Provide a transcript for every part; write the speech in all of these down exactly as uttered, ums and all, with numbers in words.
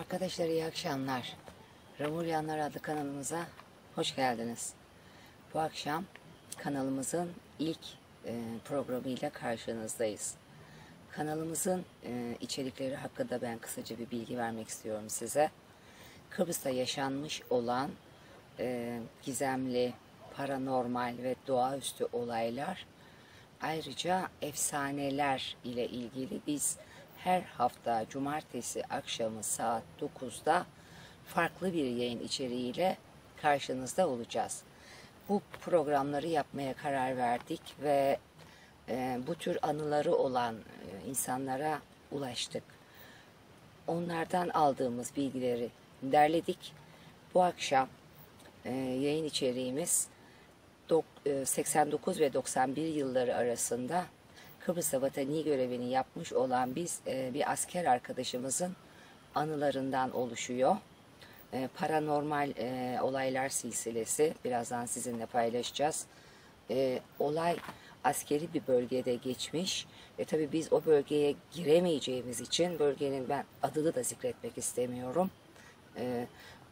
Arkadaşlar iyi akşamlar. Ramuryanlar adlı kanalımıza hoş geldiniz. Bu akşam kanalımızın ilk programıyla karşınızdayız. Kanalımızın içerikleri hakkında ben kısaca bir bilgi vermek istiyorum size. Kıbrıs'ta yaşanmış olan gizemli, paranormal ve doğaüstü olaylar, ayrıca efsaneler ile ilgili biz her hafta cumartesi akşamı saat dokuzda farklı bir yayın içeriğiyle karşınızda olacağız. Bu programları yapmaya karar verdik ve e, bu tür anıları olan e, insanlara ulaştık. Onlardan aldığımız bilgileri derledik. Bu akşam e, yayın içeriğimiz seksen dokuz ve doksan bir yılları arasında Kıbrıs'ta vatani görevini yapmış olan biz bir asker arkadaşımızın anılarından oluşuyor. Paranormal olaylar silsilesi, birazdan sizinle paylaşacağız. Olay askeri bir bölgede geçmiş. E tabii biz o bölgeye giremeyeceğimiz için bölgenin ben adını da zikretmek istemiyorum.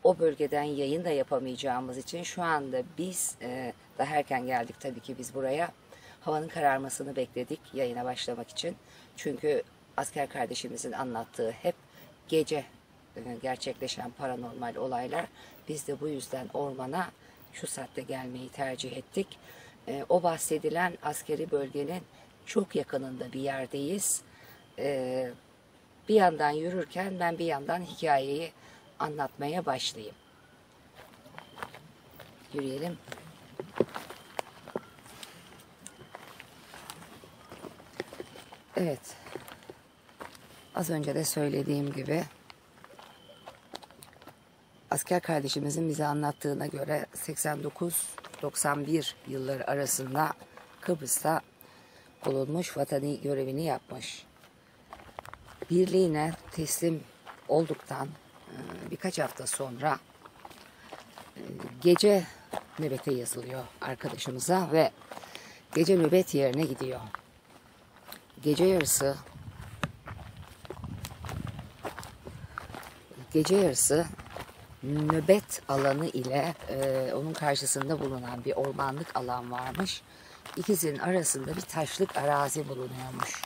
O bölgeden yayın da yapamayacağımız için şu anda biz daha erken geldik tabii ki biz buraya. Havanın kararmasını bekledik yayına başlamak için. Çünkü asker kardeşimizin anlattığı hep gece gerçekleşen paranormal olaylar. Biz de bu yüzden ormana şu saatte gelmeyi tercih ettik. O bahsedilen askeri bölgenin çok yakınında bir yerdeyiz. Bir yandan yürürken ben bir yandan hikayeyi anlatmaya başlayayım. Yürüyelim. Evet, az önce de söylediğim gibi asker kardeşimizin bize anlattığına göre seksen dokuz doksan bir yılları arasında Kıbrıs'ta bulunmuş, vatani görevini yapmış. Birliğine teslim olduktan birkaç hafta sonra gece nöbete yazılıyor arkadaşımıza ve gece nöbet yerine gidiyor. Gece yarısı gece yarısı nöbet alanı ile e, onun karşısında bulunan bir ormanlık alan varmış. İkisinin arasında bir taşlık arazi bulunuyormuş.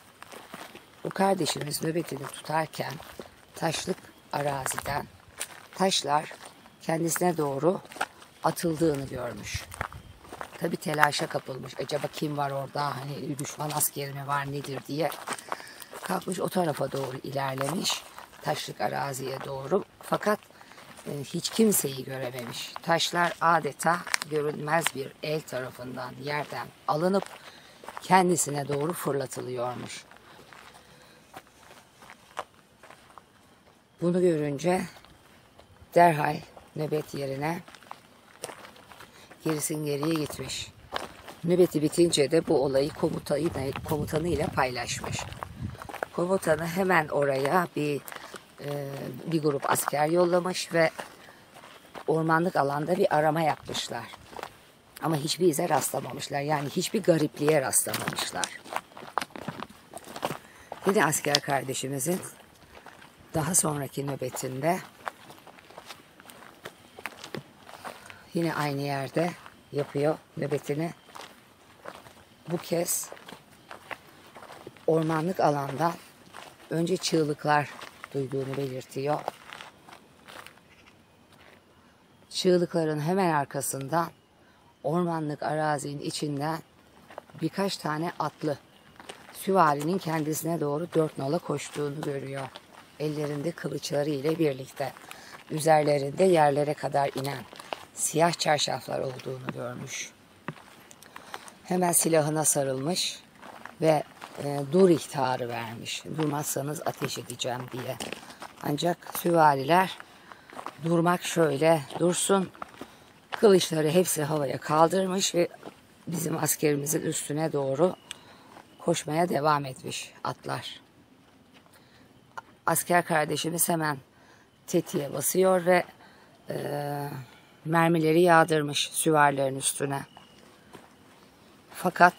Bu kardeşimiz nöbetini tutarken taşlık araziden taşlar kendisine doğru atıldığını görmüş. Tabi telaşa kapılmış. Acaba kim var orada? Hani düşman askeri mi var, nedir diye. Kalkmış o tarafa doğru ilerlemiş. Taşlık araziye doğru. Fakat e, hiç kimseyi görememiş. Taşlar adeta görünmez bir el tarafından yerden alınıp kendisine doğru fırlatılıyormuş. Bunu görünce derhal nöbet yerine gerisin geriye gitmiş. Nöbeti bitince de bu olayı komutanıyla paylaşmış. Komutanı hemen oraya bir e, bir grup asker yollamış ve ormanlık alanda bir arama yapmışlar. Ama hiçbir ize rastlamamışlar. Yani hiçbir garipliğe rastlamamışlar. Yine asker kardeşimizin daha sonraki nöbetinde yine aynı yerde yapıyor nöbetini. Bu kez ormanlık alanda önce çığlıklar duyduğunu belirtiyor. Çığlıkların hemen arkasından ormanlık arazinin içinden birkaç tane atlı süvarinin kendisine doğru dört nala koştuğunu görüyor. Ellerinde kılıçları ile birlikte üzerlerinde yerlere kadar inen siyah çarşaflar olduğunu görmüş. Hemen silahına sarılmış ve e, dur ihtarı vermiş. Durmazsanız ateş edeceğim diye. Ancak süvariler durmak şöyle dursun. Kılıçları hepsi havaya kaldırmış ve bizim askerimizin üstüne doğru koşmaya devam etmiş atlar. Asker kardeşimiz hemen tetiğe basıyor ve eee mermileri yağdırmış süvarilerin üstüne. Fakat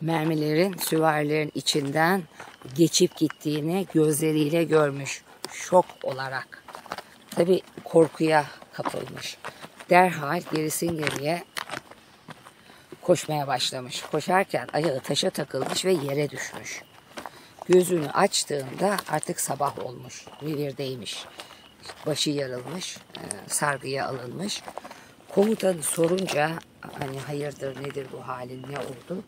mermilerin süvarilerin içinden geçip gittiğini gözleriyle görmüş. şok olarak tabii korkuya kapılmış. Derhal gerisin geriye koşmaya başlamış. Koşarken ayağı taşa takılmış ve yere düşmüş. Gözünü açtığında artık sabah olmuş. Revirdeymiş. Başı yarılmış. Sargıya alınmış. Komutanı sorunca hani hayırdır nedir bu halin ne oldu?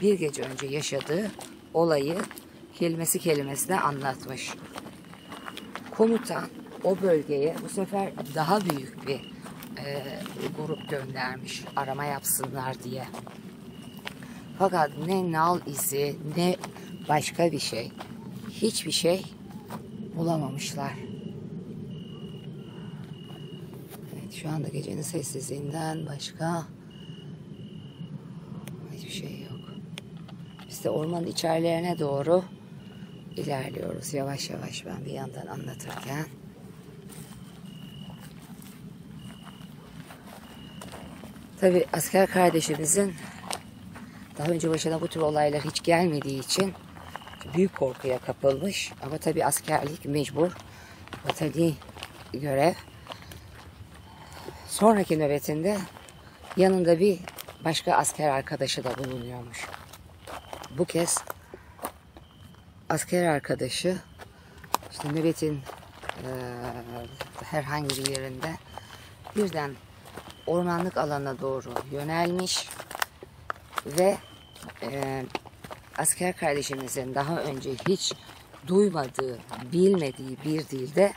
Bir gece önce yaşadığı olayı kelimesi kelimesine anlatmış. Komutan o bölgeye bu sefer daha büyük bir e, grup göndermiş arama yapsınlar diye. Fakat ne nal izi ne başka bir şey, hiçbir şey bulamamışlar. Evet, şu anda gecenin sessizliğinden başka hiçbir şey yok. Biz de ormanın içerilerine doğru ilerliyoruz yavaş yavaş, ben bir yandan anlatırken. Tabi asker kardeşimizin daha önce başına bu tür olaylar hiç gelmediği için büyük korkuya kapılmış. Ama tabi askerlik mecbur, vatani görev. Sonraki nöbetinde yanında bir başka asker arkadaşı da bulunuyormuş. Bu kez asker arkadaşı işte nöbetin e, herhangi bir yerinde birden ormanlık alana doğru yönelmiş ve e, asker kardeşimizin daha önce hiç duymadığı, bilmediği bir dilde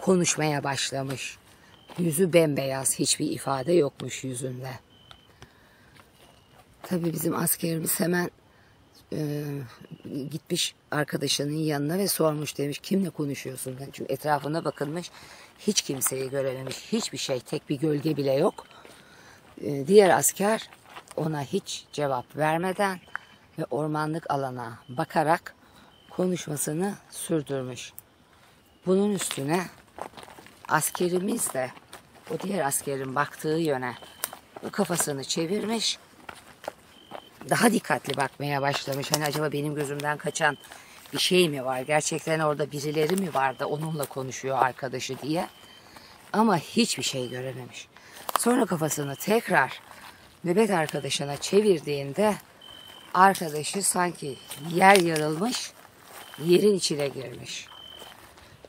konuşmaya başlamış. Yüzü bembeyaz, hiçbir ifade yokmuş yüzünde. Tabii bizim askerimiz hemen e, gitmiş arkadaşının yanına ve sormuş, demiş kimle konuşuyorsun? Çünkü etrafına bakılmış. Hiç kimseyi görememiş, hiçbir şey, tek bir gölge bile yok. Ee, diğer asker ona hiç cevap vermeden ve ormanlık alana bakarak konuşmasını sürdürmüş. Bunun üstüne askerimiz de o diğer askerin baktığı yöne kafasını çevirmiş. Daha dikkatli bakmaya başlamış. Hani acaba benim gözümden kaçan bir şey mi var? Gerçekten orada birileri mi var da onunla konuşuyor arkadaşı diye. Ama hiçbir şey görememiş. Sonra kafasını tekrar nöbet arkadaşına çevirdiğinde arkadaşı sanki yer yarılmış, yerin içine girmiş.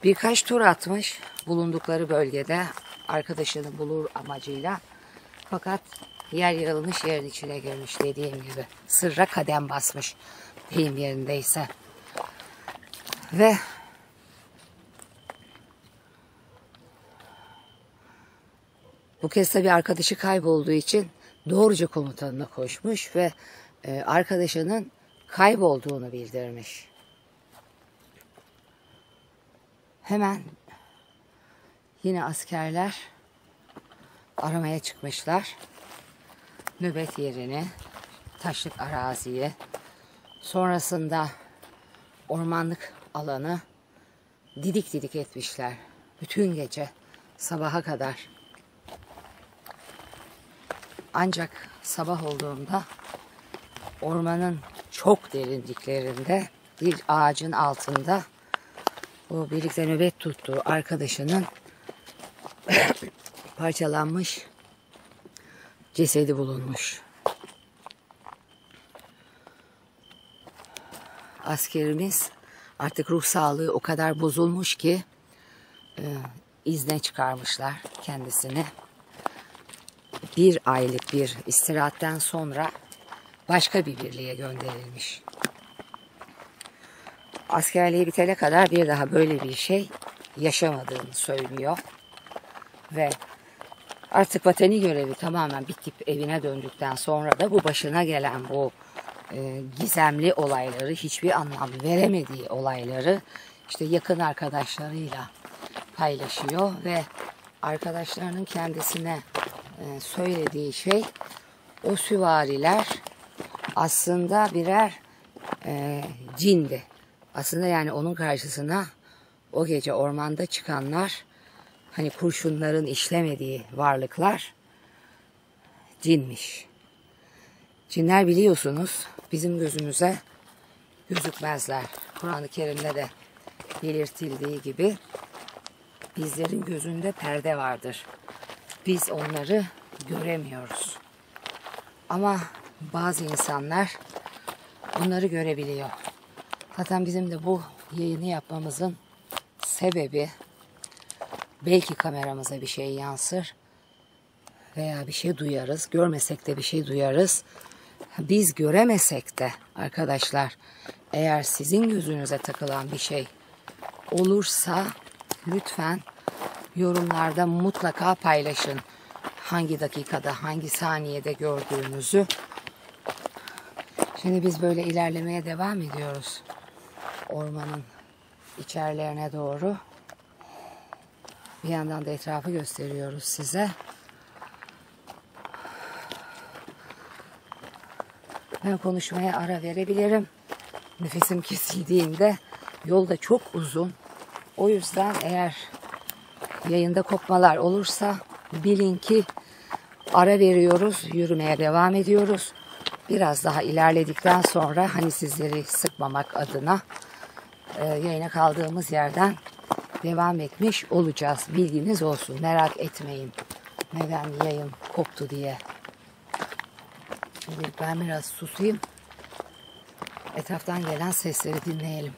Birkaç tur atmış bulundukları bölgede arkadaşını bulur amacıyla. Fakat yer yarılmış, yerin içine girmiş, dediğim gibi. Sırra kadem basmış deyim yerindeyse. Ve bu kez tabii arkadaşı kaybolduğu için doğruca komutanına koşmuş ve arkadaşının kaybolduğunu bildirmiş. Hemen yine askerler aramaya çıkmışlar. Nöbet yerini, taşlık araziyi, sonrasında ormanlık alanı didik didik etmişler. Bütün gece sabaha kadar. Ancak sabah olduğunda ormanın çok derinliklerinde bir ağacın altında o birlikte nöbet tuttuğu arkadaşının parçalanmış cesedi bulunmuş. Askerimiz artık ruh sağlığı o kadar bozulmuş ki e, izne çıkarmışlar kendisini. Bir aylık bir istirahatten sonra başka bir birliğe gönderilmiş. Askerliği bitene kadar bir daha böyle bir şey yaşamadığını söylüyor. Ve artık vatani görevi tamamen bitip evine döndükten sonra da bu başına gelen bu gizemli olayları, hiçbir anlam veremediği olayları işte yakın arkadaşlarıyla paylaşıyor ve arkadaşlarının kendisine söylediği şey, o süvariler aslında birer e, cindi. Aslında yani onun karşısına o gece ormanda çıkanlar, hani kurşunların işlemediği varlıklar cinmiş. Cinler biliyorsunuz bizim gözümüze gözükmezler. Kur'an-ı Kerim'de de belirtildiği gibi bizlerin gözünde perde vardır. Biz onları göremiyoruz. Ama bazı insanlar bunları görebiliyor. Zaten bizim de bu yayını yapmamızın sebebi, belki kameramıza bir şey yansır veya bir şey duyarız. Görmesek de bir şey duyarız. Biz göremesek de arkadaşlar, eğer sizin gözünüze takılan bir şey olursa lütfen yorumlarda mutlaka paylaşın. Hangi dakikada, hangi saniyede gördüğünüzü. Şimdi biz böyle ilerlemeye devam ediyoruz. Ormanın içerilerine doğru. Bir yandan da etrafı gösteriyoruz size. Ben konuşmaya ara verebilirim. Nefesim kesildiğinde, yolda çok uzun. O yüzden eğer yayında kopmalar olursa bilin ki ara veriyoruz, yürümeye devam ediyoruz. Biraz daha ilerledikten sonra hani sizleri sıkmamak adına e, yayına kaldığımız yerden devam etmiş olacağız. Bilginiz olsun, merak etmeyin neden yayın koptu diye. Şimdi ben biraz susayım. Etraftan gelen sesleri dinleyelim.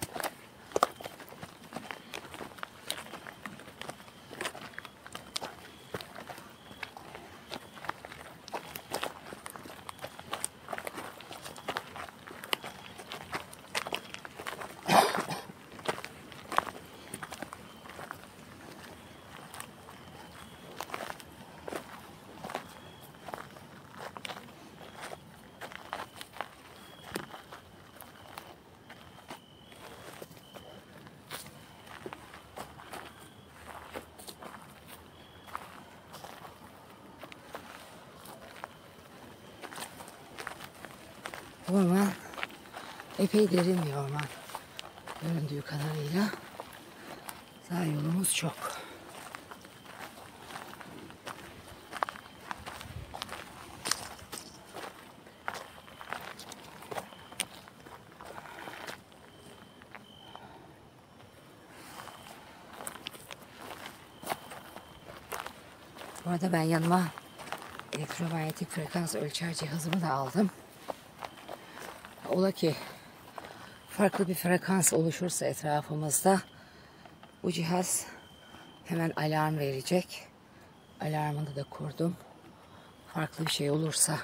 Orman epey derin bir orman göründüğü kadarıyla. Daha yolumuz çok. Bu arada ben yanıma elektromanyetik frekans ölçer cihazımı da aldım. Ola ki farklı bir frekans oluşursa etrafımızda, bu cihaz hemen alarm verecek. Alarmını da kurdum. Farklı bir şey olursa,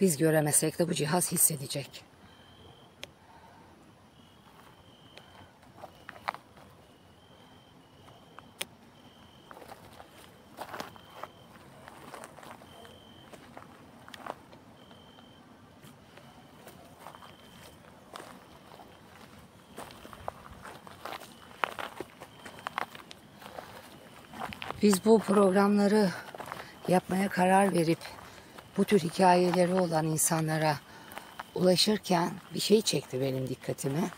biz göremesek de bu cihaz hissedecek. Biz bu programları yapmaya karar verip bu tür hikayeleri olan insanlara ulaşırken bir şey çekti benim dikkatimi.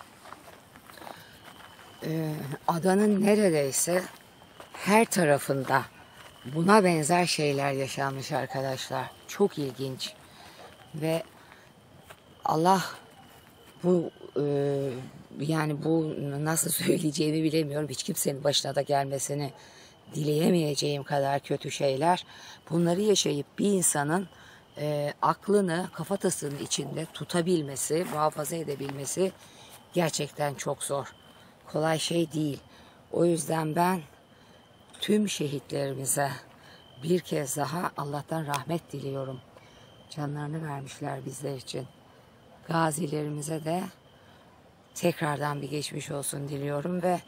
Ee, adanın neredeyse her tarafında buna benzer şeyler yaşanmış arkadaşlar. Çok ilginç ve Allah bu e, yani bu nasıl söyleyeceğimi bilemiyorum. Hiç kimsenin başına da gelmesini dileyemeyeceğim kadar kötü şeyler. Bunları yaşayıp bir insanın e, aklını, kafatasının içinde tutabilmesi, muhafaza edebilmesi gerçekten çok zor. Kolay şey değil. O yüzden ben tüm şehitlerimize bir kez daha Allah'tan rahmet diliyorum. Canlarını vermişler bizler için. Gazilerimize de tekrardan bir geçmiş olsun diliyorum ve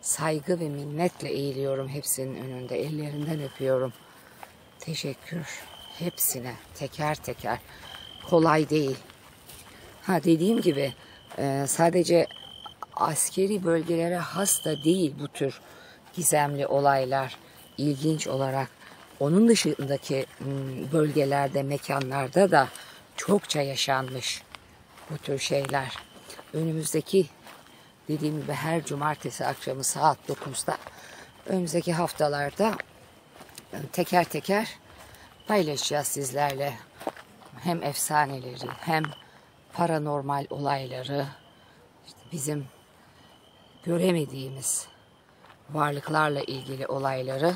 saygı ve minnetle eğiliyorum hepsinin önünde. Ellerinden öpüyorum. Teşekkür hepsine teker teker. Kolay değil. Ha, dediğim gibi sadece askeri bölgelere has da değil bu tür gizemli olaylar, ilginç olarak. Onun dışındaki bölgelerde, mekanlarda da çokça yaşanmış bu tür şeyler. Önümüzdeki, dediğim gibi her cumartesi akşamı saat dokuzda, önümüzdeki haftalarda teker teker paylaşacağız sizlerle. Hem efsaneleri, hem paranormal olayları, işte bizim göremediğimiz varlıklarla ilgili olayları,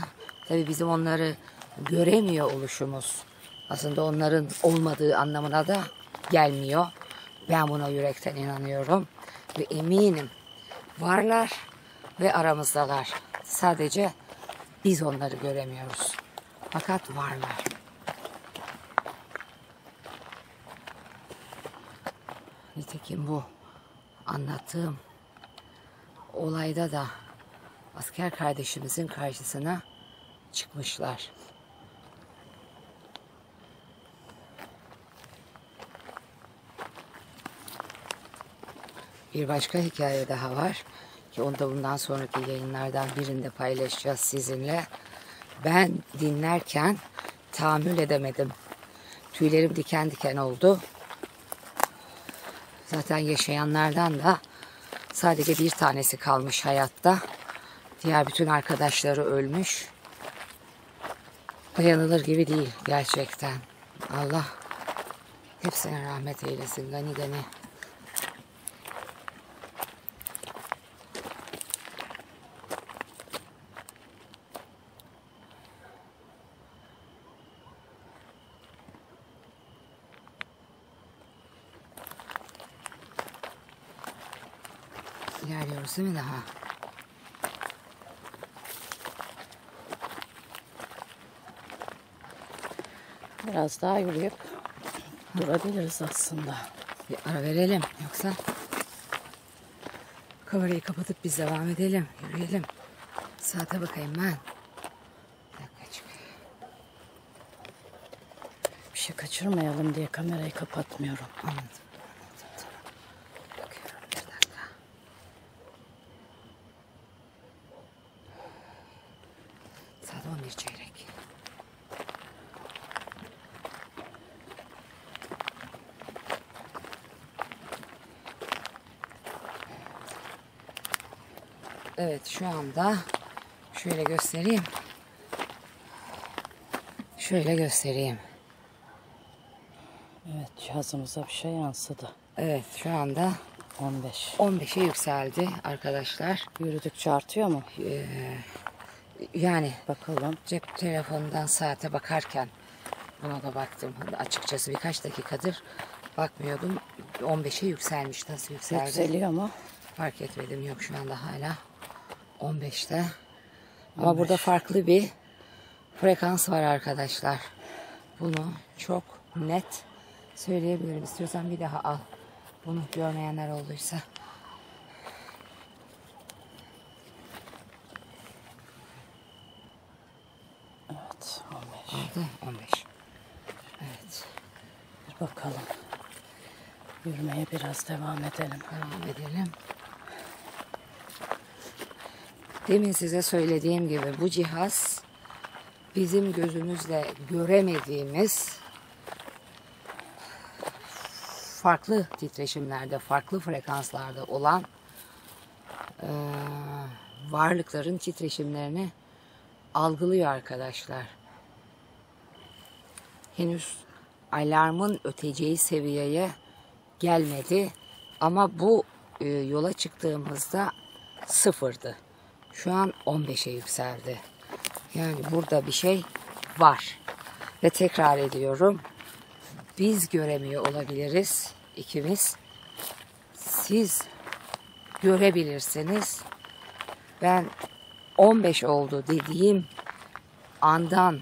tabii bizim onları göremiyor oluşumuz aslında onların olmadığı anlamına da gelmiyor. Ben buna yürekten inanıyorum ve eminim varlar ve aramızdalar. Sadece biz onları göremiyoruz. Fakat varlar. Nitekim bu anlattığım olayda da asker kardeşimizin karşısına çıkmışlar. Bir başka hikaye daha var ki onu da bundan sonraki yayınlardan birinde paylaşacağız sizinle. Ben dinlerken tahammül edemedim. Tüylerim diken diken oldu. Zaten yaşayanlardan da sadece bir tanesi kalmış hayatta. Diğer bütün arkadaşları ölmüş. Dayanılır gibi değil gerçekten. Allah hepsine rahmet eylesin. Gani gani. İlerliyoruz değil mi daha? Biraz daha yürüyüp durabiliriz aslında. Bir ara verelim yoksa kamerayı kapatıp biz devam edelim, yürüyelim. Saate bakayım ben. Bir dakika çıkıyor. Bir şey kaçırmayalım diye kamerayı kapatmıyorum. Anladım. Evet, şu anda şöyle göstereyim. Şöyle göstereyim. Evet, cihazımıza bir şey yansıdı. Evet, şu anda on beş. on beşe yükseldi arkadaşlar. Yürüdükçe artıyor mu? Ee, yani bakalım. Cep telefonundan saate bakarken buna da baktım. Açıkçası birkaç dakikadır bakmıyordum. on beşe yükselmiş. Nasıl yükseldi? Yükseliyor mu? Fark etmedim. Yok, şu anda hala on beşte. Ama on beş. Burada farklı bir frekans var arkadaşlar. Bunu çok net söyleyebilirim. İstiyorsan bir daha al. Bunu görmeyenler olduysa. Evet, on beş. Aldı, on beş. Evet. Bir bakalım. Yürümeye biraz devam edelim. Devam edelim. Demin size söylediğim gibi bu cihaz bizim gözümüzle göremediğimiz farklı titreşimlerde, farklı frekanslarda olan e, varlıkların titreşimlerini algılıyor arkadaşlar. Henüz alarmın öteceği seviyeye gelmedi ama bu e, yola çıktığımızda sıfırdı. Şu an on beşe yükseldi. Yani burada bir şey var. Ve tekrar ediyorum. Biz göremiyor olabiliriz ikimiz. Siz görebilirsiniz. Ben on beş oldu dediğim andan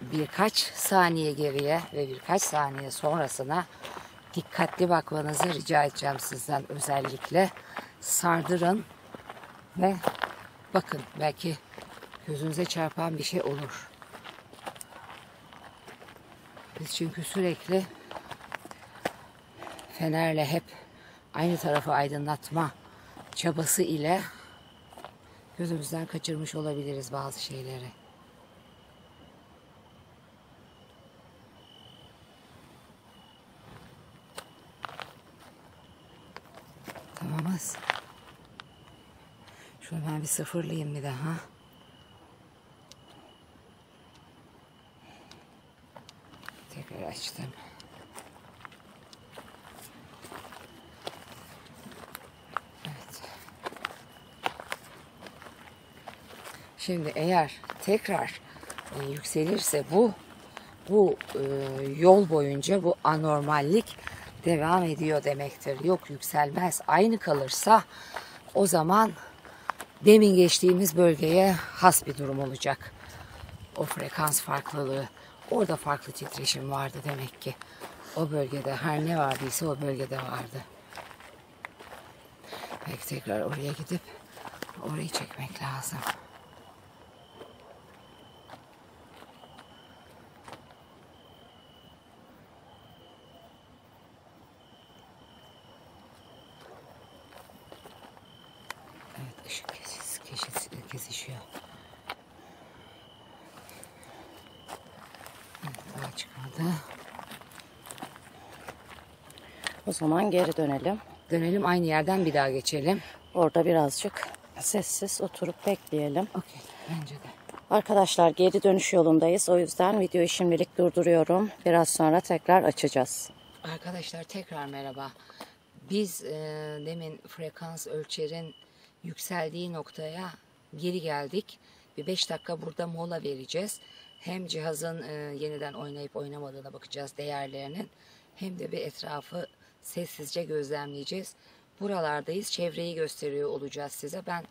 birkaç saniye geriye ve birkaç saniye sonrasına dikkatli bakmanızı rica edeceğim sizden özellikle. Sardırın ve bakın, belki gözünüze çarpan bir şey olur. Biz çünkü sürekli fenerle hep aynı tarafı aydınlatma çabası ile gözümüzden kaçırmış olabiliriz bazı şeyleri. Tamamız. Şunu ben bir sıfırlayayım bir daha. Tekrar açtım. Evet. Şimdi eğer tekrar e, yükselirse bu bu e, yol boyunca bu anormallik devam ediyor demektir. Yok yükselmez, aynı kalırsa o zaman demin geçtiğimiz bölgeye has bir durum olacak. O frekans farklılığı, orada farklı titreşim vardı demek ki. O bölgede her ne vardıysa o bölgede vardı. Peki tekrar oraya gidip orayı çekmek lazım. Evet, ışık kesis, kesis, kesişiyor. Evet, daha çıkmadı. O zaman geri dönelim. Dönelim, aynı yerden bir daha geçelim. Orada birazcık sessiz oturup bekleyelim. Okey, bence de. Arkadaşlar geri dönüş yolundayız. O yüzden videoyu şimdilik durduruyorum. Biraz sonra tekrar açacağız. Arkadaşlar tekrar merhaba. Biz e, demin frekans ölçerin yükseldiği noktaya geri geldik. Bir beş dakika burada mola vereceğiz. Hem cihazın e, yeniden oynayıp oynamadığına bakacağız, değerlerinin. Hem de bir etrafı sessizce gözlemleyeceğiz. Buralardayız. Çevreyi gösteriyor olacağız size. Ben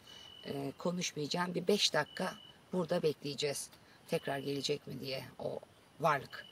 e, konuşmayacağım. Bir beş dakika burada bekleyeceğiz. Tekrar gelecek mi diye o varlık.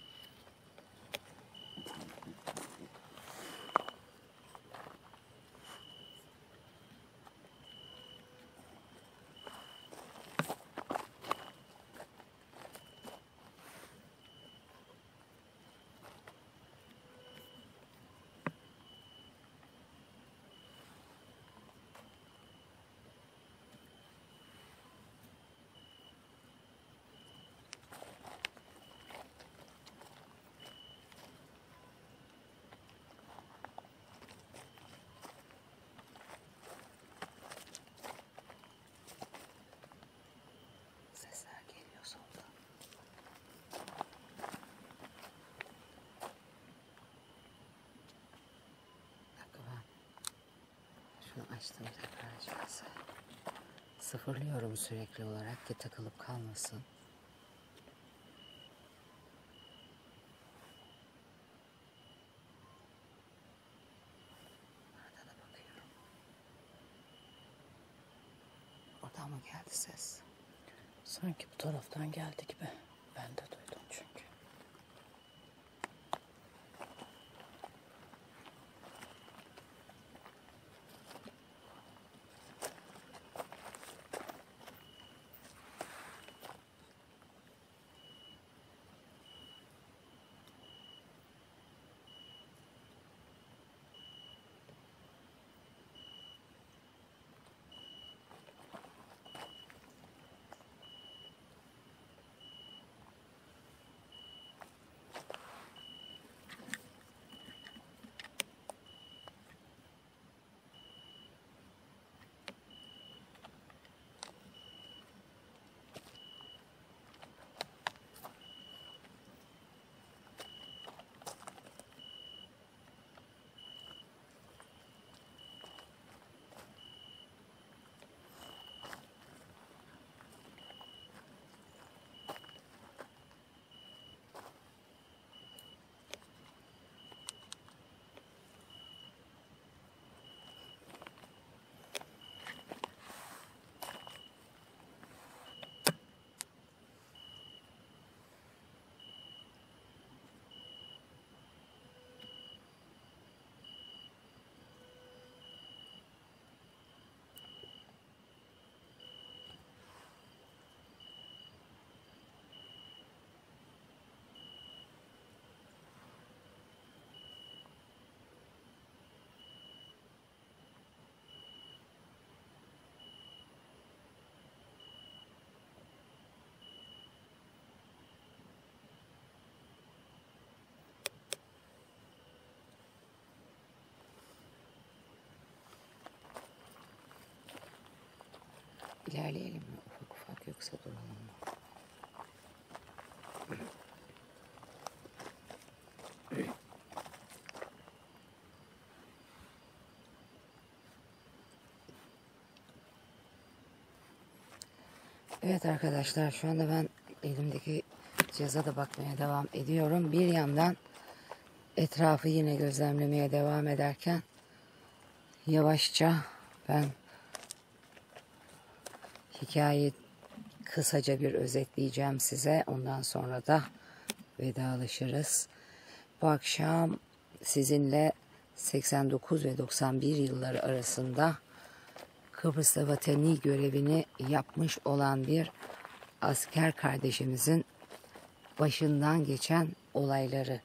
Açtım tekrar cihazı. Sıfırlıyorum sürekli olarak ki takılıp kalmasın. Orada da bakıyorum. Oradan mı geldi ses? Sanki bu taraftan geldi gibi. Ben de duydum çünkü. İlerleyelim mi ufak ufak yoksa duralım mı? Evet arkadaşlar, şu anda ben elimdeki cihaza da bakmaya devam ediyorum. Bir yandan etrafı yine gözlemlemeye devam ederken yavaşça ben hikayeyi kısaca bir özetleyeceğim size. Ondan sonra da vedalaşırız. Bu akşam sizinle seksen dokuz ve doksan bir yılları arasında Kıbrıs'ta vatani görevini yapmış olan bir asker kardeşimizin başından geçen olayları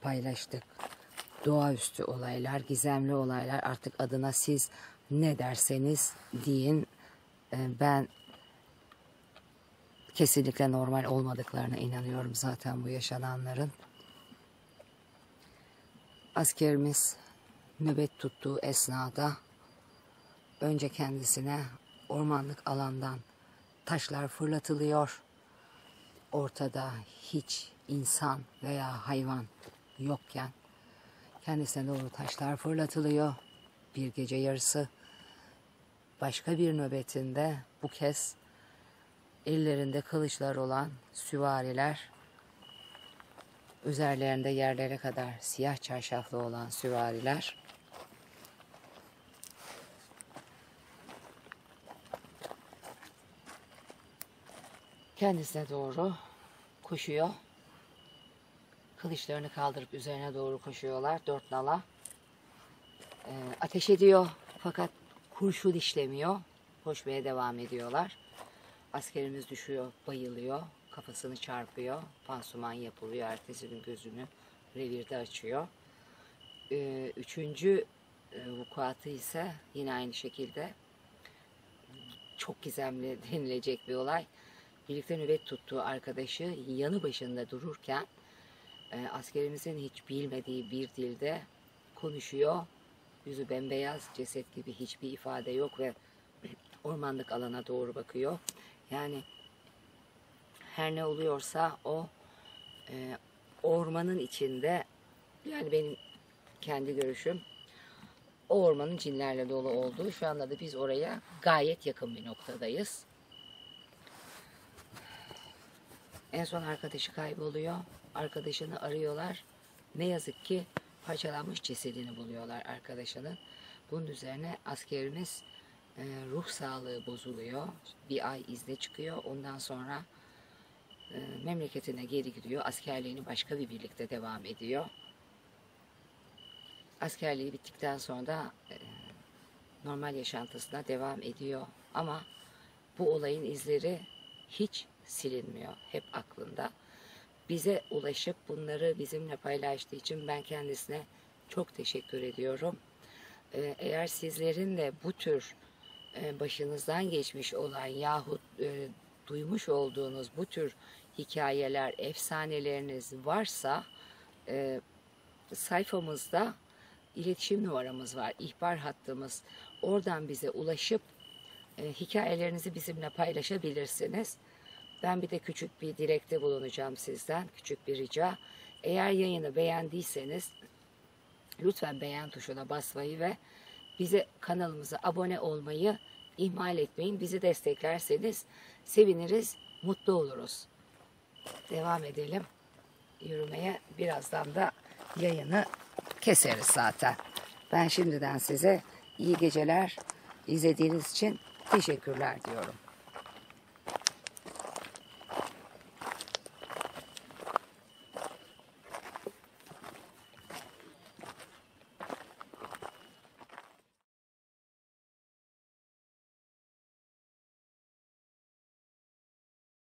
paylaştık. Doğaüstü olaylar, gizemli olaylar, artık adına siz ne derseniz deyin. Ben kesinlikle normal olmadıklarına inanıyorum zaten bu yaşananların. Askerimiz nöbet tuttuğu esnada önce kendisine ormanlık alandan taşlar fırlatılıyor. Ortada hiç insan veya hayvan yokken kendisine doğru taşlar fırlatılıyor. Bir gece yarısı başka bir nöbetinde bu kez ellerinde kılıçlar olan süvariler, üzerlerinde yerlere kadar siyah çarşaflı olan süvariler kendisine doğru koşuyor. Kılıçlarını kaldırıp üzerine doğru koşuyorlar. Dört nala e, ateş ediyor fakat kurşun işlemiyor. Koşmaya devam ediyorlar. Askerimiz düşüyor, bayılıyor. Kafasını çarpıyor. Pansuman yapılıyor. Ertesi gün gözünü revirde açıyor. E, üçüncü e, vukuatı ise yine aynı şekilde çok gizemli denilecek bir olay. Birlikte nöbet tuttuğu arkadaşı yanı başında dururken e, askerimizin hiç bilmediği bir dilde konuşuyor. Yüzü bembeyaz, ceset gibi hiçbir ifade yok ve ormanlık alana doğru bakıyor. Yani her ne oluyorsa o e, ormanın içinde, yani benim kendi görüşüm, o ormanın cinlerle dolu olduğu, şu anda da biz oraya gayet yakın bir noktadayız. En son arkadaşı kayboluyor. Arkadaşını arıyorlar. Ne yazık ki parçalanmış cesedini buluyorlar arkadaşının. Bunun üzerine askerimiz e, ruh sağlığı bozuluyor. Bir ay izne çıkıyor. Ondan sonra e, memleketine geri gidiyor. Askerliğini başka bir birlikte devam ediyor. Askerliği bittikten sonra da e, normal yaşantısına devam ediyor. Ama bu olayın izleri hiç silinmiyor. Hep aklında. Bize ulaşıp bunları bizimle paylaştığı için ben kendisine çok teşekkür ediyorum. Ee, eğer sizlerin de bu tür e, başınızdan geçmiş olan yahut e, duymuş olduğunuz bu tür hikayeler, efsaneleriniz varsa e, sayfamızda iletişim numaramız var. İhbar hattımız. Oradan bize ulaşıp e, hikayelerinizi bizimle paylaşabilirsiniz. Ben bir de küçük bir dilekte bulunacağım sizden. Küçük bir rica. Eğer yayını beğendiyseniz lütfen beğen tuşuna basmayı ve bize, kanalımıza abone olmayı ihmal etmeyin. Bizi desteklerseniz seviniriz, mutlu oluruz. Devam edelim yürümeye. Birazdan da yayını keseriz zaten. Ben şimdiden size iyi geceler, izlediğiniz için teşekkürler diyorum.